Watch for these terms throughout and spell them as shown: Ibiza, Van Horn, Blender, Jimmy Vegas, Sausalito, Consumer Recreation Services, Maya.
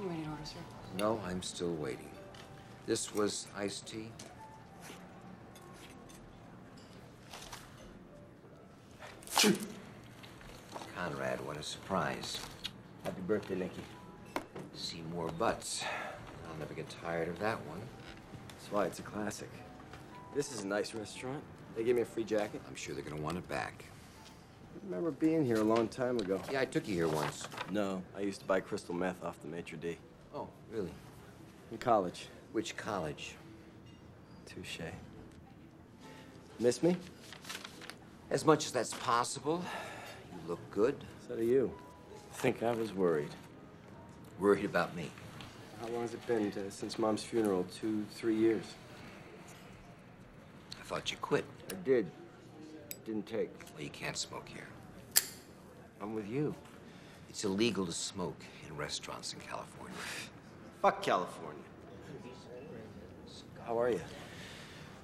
You ready to order, sir? No, I'm still waiting. This was iced tea. Conrad, what a surprise. Happy birthday, Linky. See more butts. I'll never get tired of that one. That's why it's a classic. This is a nice restaurant. They gave me a free jacket. I'm sure they're gonna want it back. I remember being here a long time ago. Yeah, I took you here once. No, I used to buy crystal meth off the maitre d'. Oh, really? In college. Which college? Touché. Miss me? As much as that's possible. You look good. So do you. I think I was worried. Worried about me? How long has it been since Mom's funeral? 2, 3 years. I thought you quit. I did. Didn't take. Well, you can't smoke here. I'm with you. It's illegal to smoke in restaurants in California. Fuck California. How are you?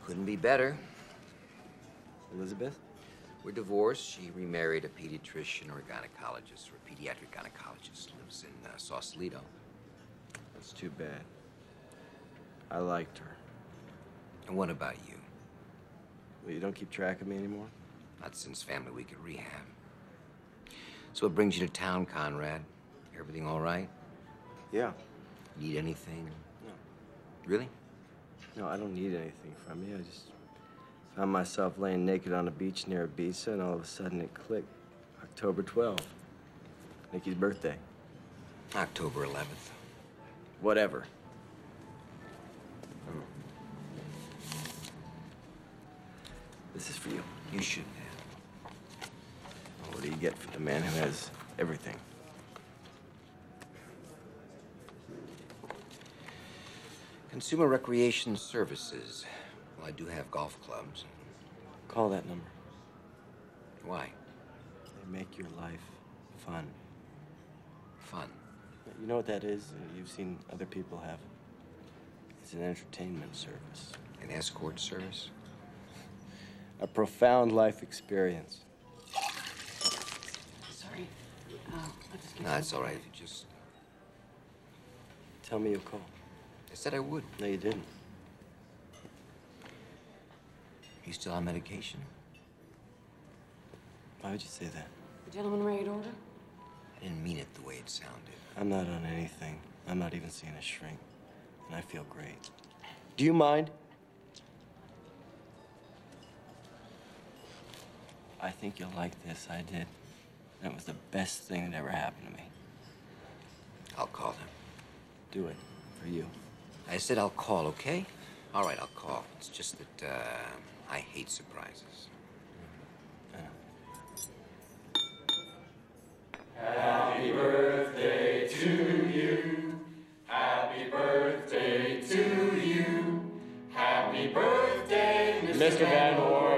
Couldn't be better. Elizabeth? We're divorced. She remarried a pediatrician or a gynecologist, or a pediatric gynecologist. Lives in Sausalito. That's too bad. I liked her. And what about you? Well, you don't keep track of me anymore? Not since family week at rehab. So what brings you to town, Conrad? Everything all right? Yeah. Need anything? No. Really? No, I don't need anything from you. I just found myself laying naked on a beach near Ibiza, and all of a sudden it clicked. October 12th. Nikki's birthday. October 11th. Whatever. Oh. This is for you. You should, man. Well, what do you get for the man who has everything? Consumer Recreation Services. Well, I do have golf clubs. Call that number. Why? They make your life fun. Fun? You know what that is? You've seen other people have it. It's an entertainment service. An escort service? A profound life experience. Sorry. No, it's all right. You just tell me you'll call. I said I would. No, you didn't. Are you still on medication? Why would you say that? The gentleman ready to order? I didn't mean it the way it sounded. I'm not on anything. I'm not even seeing a shrink. And I feel great. Do you mind? I think you'll like this. I did. That was the best thing that ever happened to me. I'll call them. Do it. For you. I said I'll call, okay? All right, I'll call. It's just that, I hate surprises. Happy birthday to you. Happy birthday to you. Happy birthday, Mr. Van Horn.